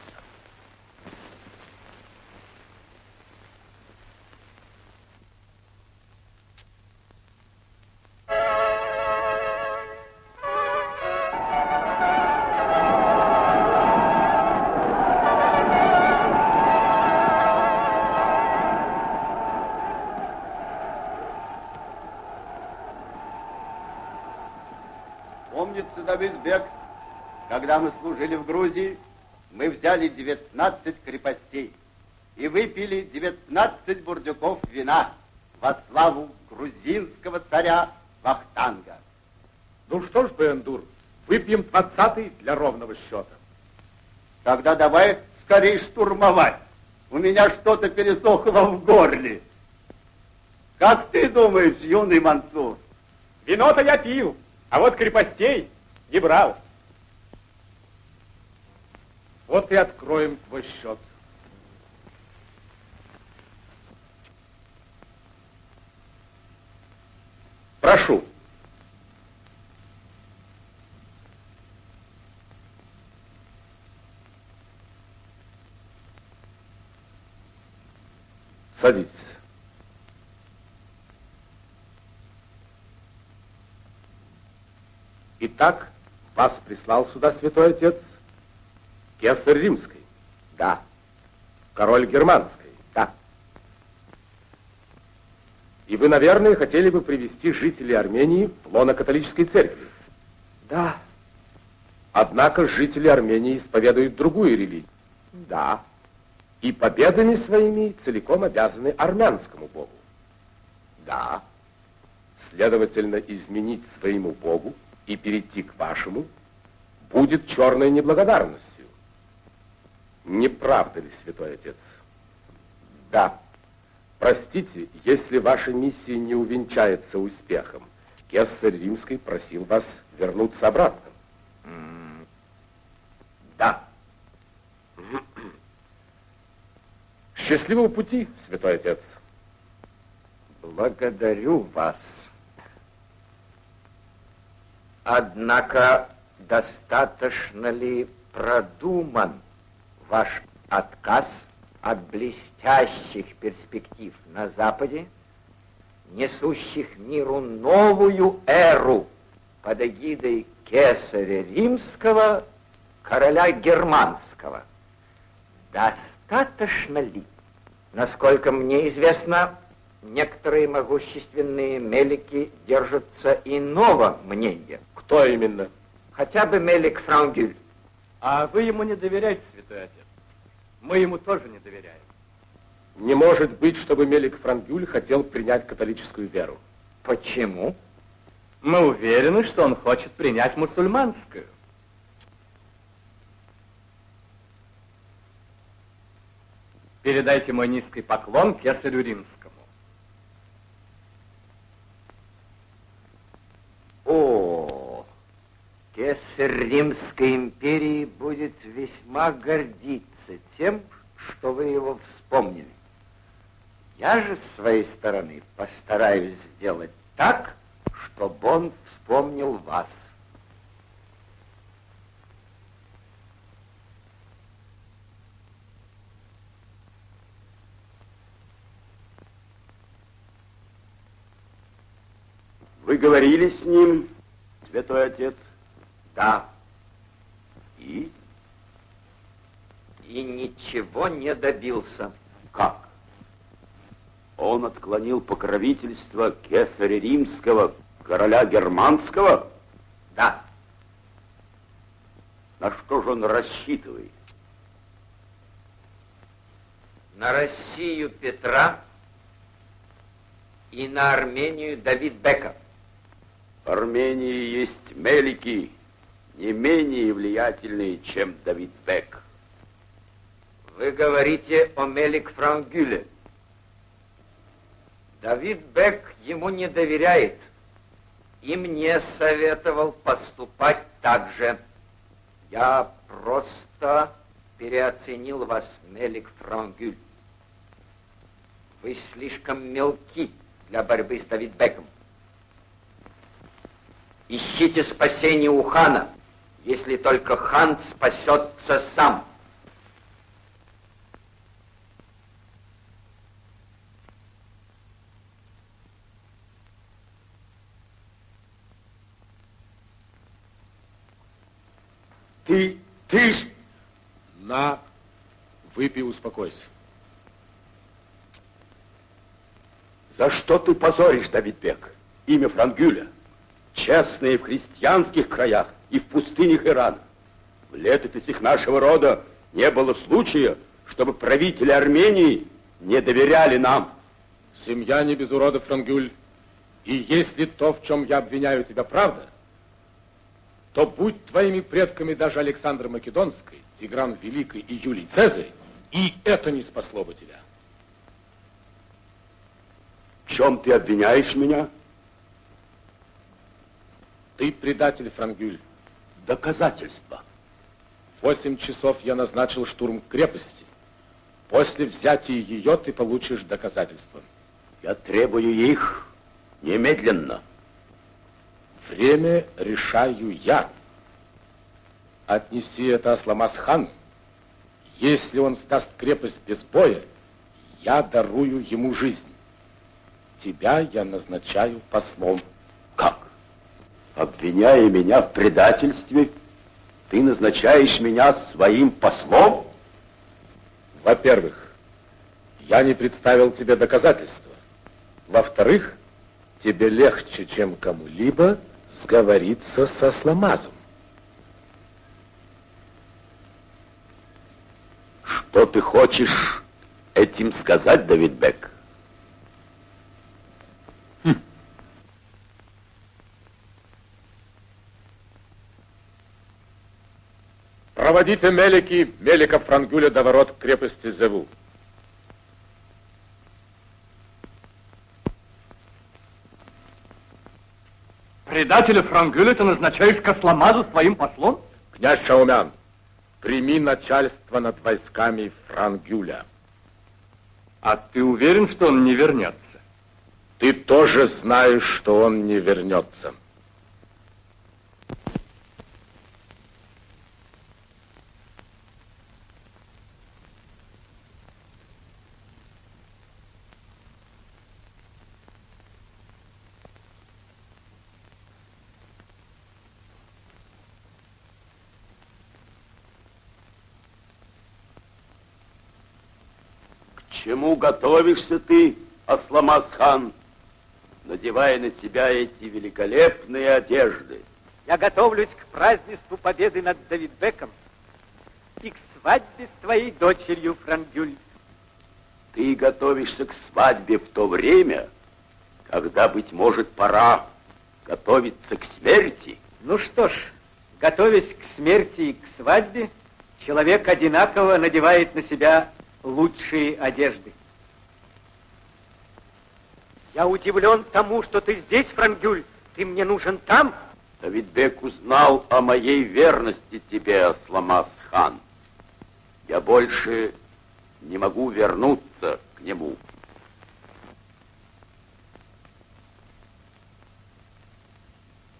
Помнится, Давид Бек, когда мы служили в Грузии, мы взяли 19 крепостей и выпили 19 бурдюков вина во славу грузинского царя Вахтанга. Ну что ж, Бендур, выпьем 20-й для ровного счета. Тогда давай скорее штурмовать. У меня что-то пересохло в горле. Как ты думаешь, юный Мансур? Вино-то я пил, а вот крепостей не брал. Вот и откроем твой счет. Прошу. Садитесь. Итак, вас прислал сюда святой отец? Кесарь римский? Да. Король германский? Да. И вы, наверное, хотели бы привести жителей Армении в лоно католической церкви? Да. Однако жители Армении исповедуют другую религию? Да. И победами своими целиком обязаны армянскому богу? Да. Следовательно, изменить своему богу и перейти к вашему будет черной неблагодарностью. Не правда ли, святой отец? Да. Простите, если ваша миссия не увенчается успехом. Кесарь римский просил вас вернуться обратно. Да. Счастливого пути, святой отец. Благодарю вас. Однако, достаточно ли продуман ваш отказ от блестящих перспектив на Западе несущих миру новую эру под эгидой кесаря римского, короля германского. Достаточно ли? Насколько мне известно, некоторые могущественные мелики держатся иного мнения. Кто именно? Хотя бы Мелик Франгюль. А вы ему не доверяете, святой отец? Мы ему тоже не доверяем. Не может быть, чтобы Мелик Франгюль хотел принять католическую веру. Почему? Мы уверены, что он хочет принять мусульманскую. Передайте мой низкий поклон кесарю римскому. О, кесарь Римской империи будет весьма гордиться тем, что вы его вспомнили. Я же с своей стороны постараюсь сделать так, чтобы он вспомнил вас. Вы говорили с ним, святой отец? Да. И? И ничего не добился. Как? Он отклонил покровительство кесаря римского, короля германского? Да. На что же он рассчитывает? На Россию Петра и на Армению Давид Бека. В Армении есть мелики, не менее влиятельные, чем Давид Бек. Вы говорите о Мелик Франгюле. Давид Бек ему не доверяет и мне советовал поступать так же. Я просто переоценил вас, Мелик Франгюль. Вы слишком мелки для борьбы с Давид Беком. Ищите спасение у хана, если только хан спасется сам. Ты! На, выпей, успокойся. За что ты позоришь, Давид Бек, имя Франгюля? Честные в христианских краях и в пустынях Ирана. В летописях нашего рода не было случая, чтобы правители Армении не доверяли нам. Семья не без урода, Франгюль. И если то, в чем я обвиняю тебя, правда, то будь твоими предками даже Александр Македонский, Тигран Великий и Юлий Цезарь, и это не спасло бы тебя. В чем ты обвиняешь меня? Ты предатель, Франгюль. Доказательства. В 8 часов я назначил штурм крепости. После взятия ее ты получишь доказательства. Я требую их немедленно. Время решаю я. Отнеси это Асламас-хан. Если он сдаст крепость без боя, я дарую ему жизнь. Тебя я назначаю послом. Как? Обвиняя меня в предательстве, ты назначаешь меня своим послом? Во-первых, я не представил тебе доказательства. Во-вторых, тебе легче, чем кому-либо, сговориться со Асламазом. Что ты хочешь этим сказать, Давид Бек? Проводите мелики Мелика Франгюля до ворот крепости Зеву. Предателя Франгюля ты назначаешь к Асламазу своим послом? Князь Шаумян, прими начальство над войсками Франгюля. А ты уверен, что он не вернется? Ты тоже знаешь, что он не вернется. чему готовишься ты, Асламас-хан, надевая на себя эти великолепные одежды? Я готовлюсь к празднеству победы над Давидбеком и к свадьбе с твоей дочерью, Франгюль. Ты готовишься к свадьбе в то время, когда, быть может, пора готовиться к смерти? Ну что ж, готовясь к смерти и к свадьбе, человек одинаково надевает на себя лучшие одежды. Я удивлен тому, что ты здесь, Франгюль. Ты мне нужен там. Давидбек узнал о моей верности тебе, Асламас-хан. Я больше не могу вернуться к нему.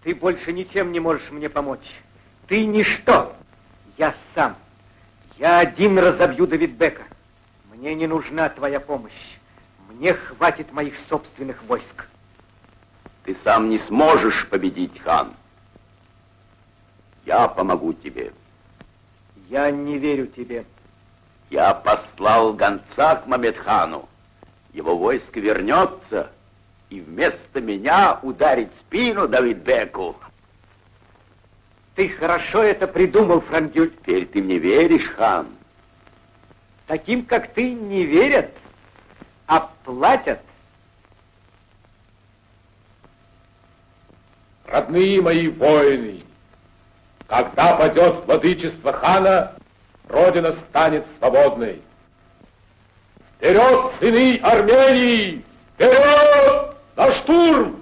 Ты больше ничем не можешь мне помочь. Ты ничто. Я сам. Я один разобью Давидбека. Мне не нужна твоя помощь. Мне хватит моих собственных войск. Ты сам не сможешь победить, хан. Я помогу тебе. Я не верю тебе. Я послал гонца к Мамедхану. Его войско вернется и вместо меня ударит спину Давидбеку. Ты хорошо это придумал, Франгюль. Теперь ты мне веришь, хан? Таким, как ты, не верят, а платят. Родные мои воины, когда падет владычество хана, Родина станет свободной. Вперед, сыны Армении! Вперед! На штурм!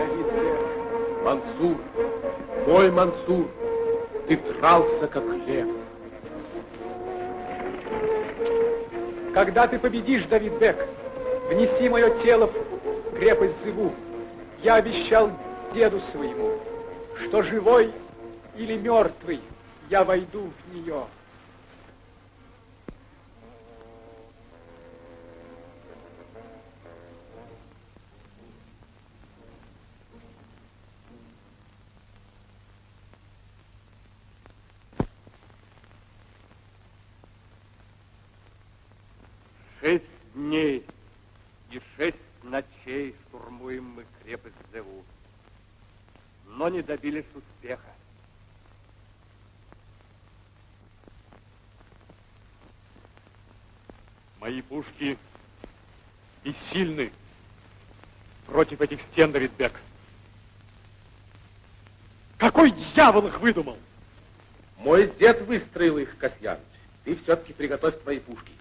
Давид Бек, Мансур, мой Мансур, ты дрался как лев. Когда ты победишь, Давид Бек, внеси мое тело в крепость Зыву. Я обещал деду своему, что живой или мертвый, я войду в нее. Не добились успеха. Мои пушки бессильны против этих стен, Давид Бек. Какой дьявол их выдумал? Мой дед выстроил их, Касьяныч. Ты все-таки приготовь твои пушки.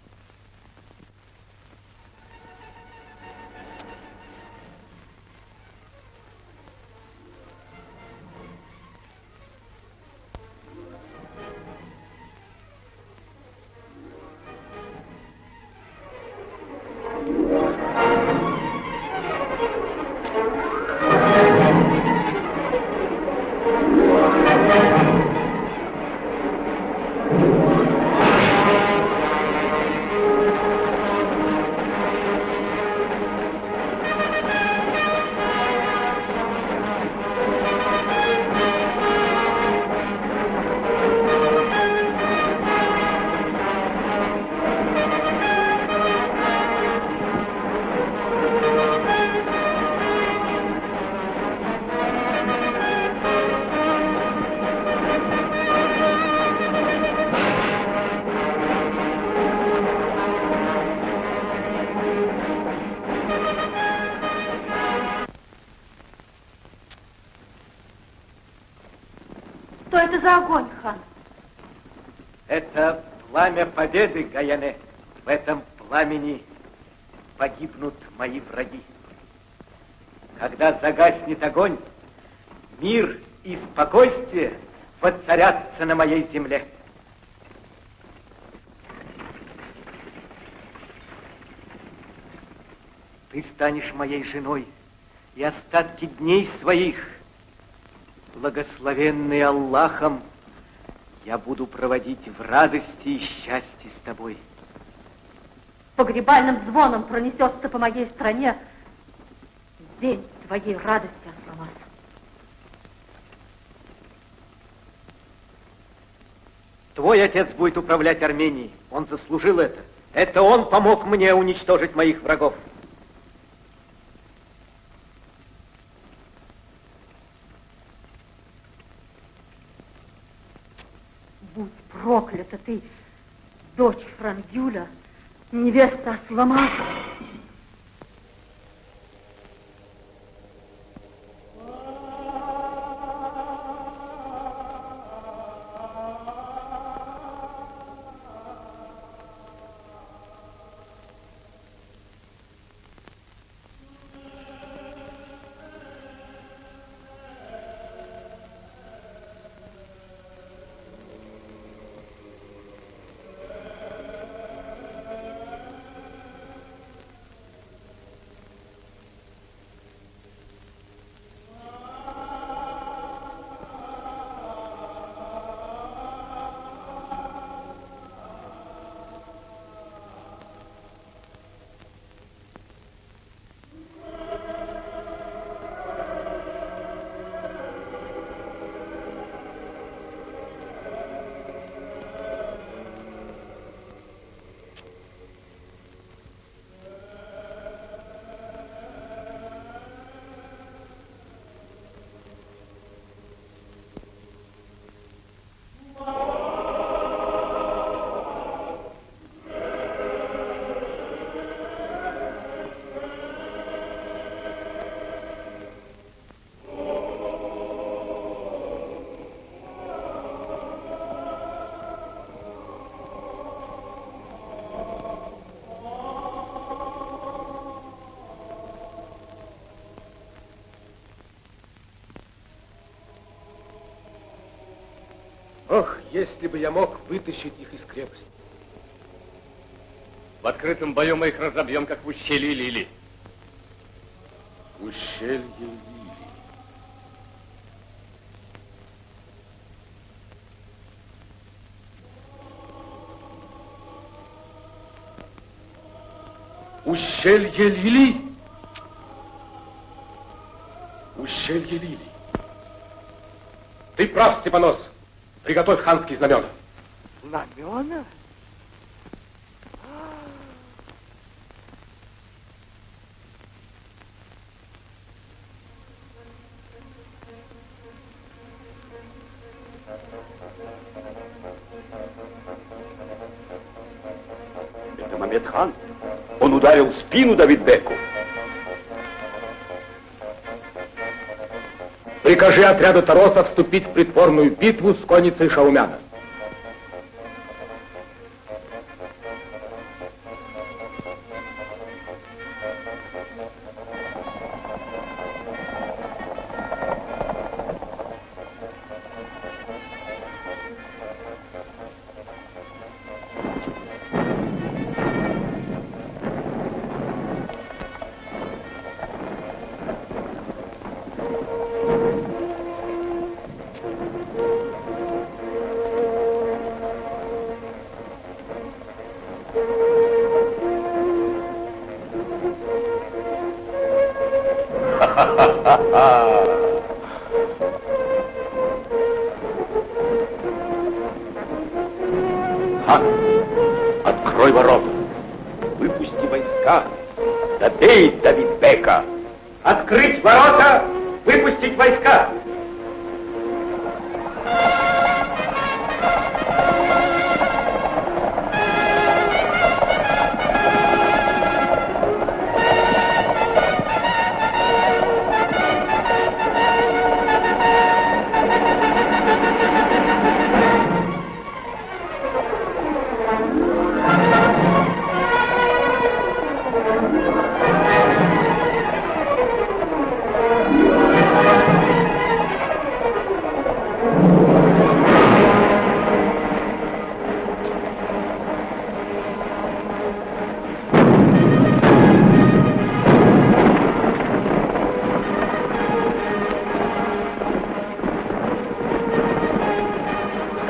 Огонь, хан. Это пламя победы, Гаяне. В этом пламени погибнут мои враги. Когда загаснет огонь, мир и спокойствие воцарятся на моей земле. Ты станешь моей женой, и остатки дней своих, благословенный Аллахом, я буду проводить в радости и счастье с тобой. Погребальным звоном пронесется по моей стране день твоей радости, Асрамас. Твой отец будет управлять Арменией. Он заслужил это. Это он помог мне уничтожить моих врагов. Проклята ты, дочь Франгюля, невеста Асламата. Ох, если бы я мог вытащить их из крепости. В открытом бою мы их разобьем, как в ущелье Лили. Ущелье Лили. Ущелье Лили? Ущелье Лили. Ты прав, Степанос. Приготовь ханские знамена. Знамена? Это Мамедхан. Он ударил в спину Давид Беку. Прикажи отряду Тороса вступить в притворную битву с конницей Шаумяна.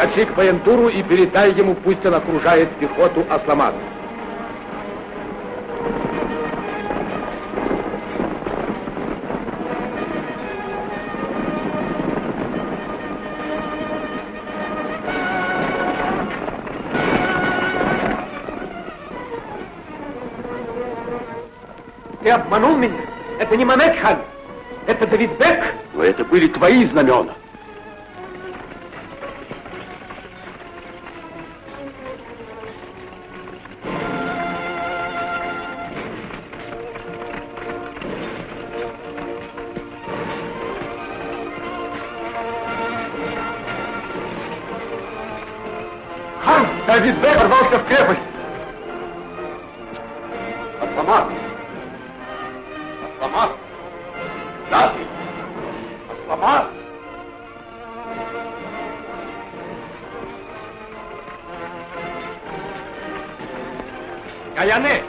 К Бендуру и передай ему, пусть он окружает пехоту Асламата. Ты обманул меня? Это не Мамедхан, это Давид Бек. Но это были твои знамена. Давид Бек ворвался в крепость. Асламат. Асламат. Давид. Асламат. Гаяне.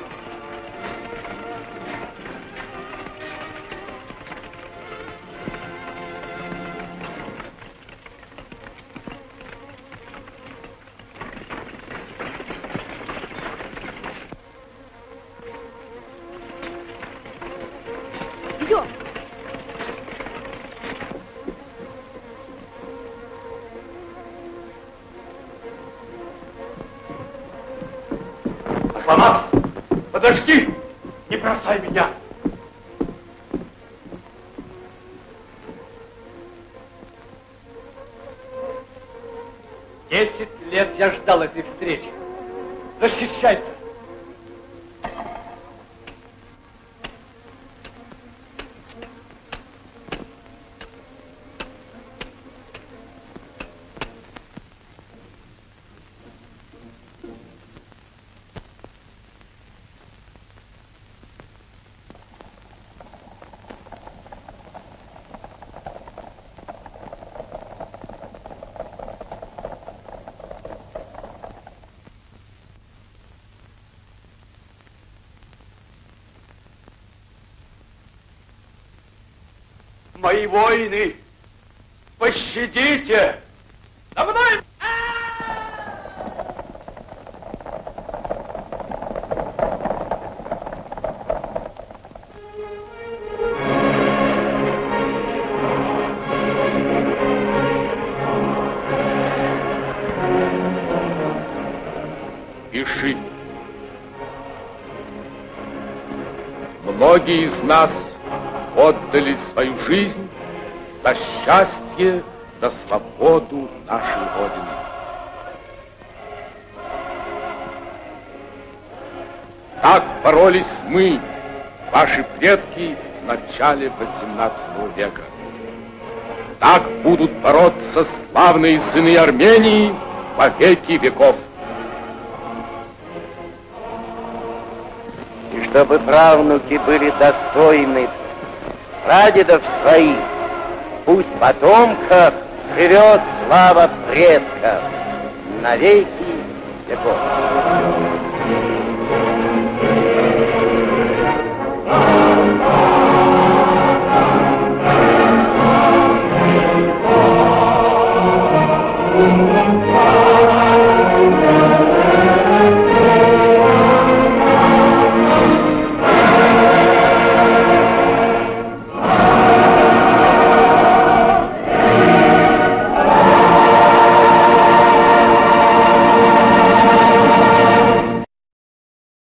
Подожди! Не бросай меня! Десять лет я ждал этой встречи. Защищайся! мои воины, пощадите! За мной! Пиши. Многие из нас отдали свою жизнь за счастье, за свободу нашей Родины. Так боролись мы, ваши предки, в начале 18 века. Так будут бороться славные сыны Армении во веки веков. И чтобы правнуки были достойны прадедов своих, пусть потомка живет слава предков навеки веков.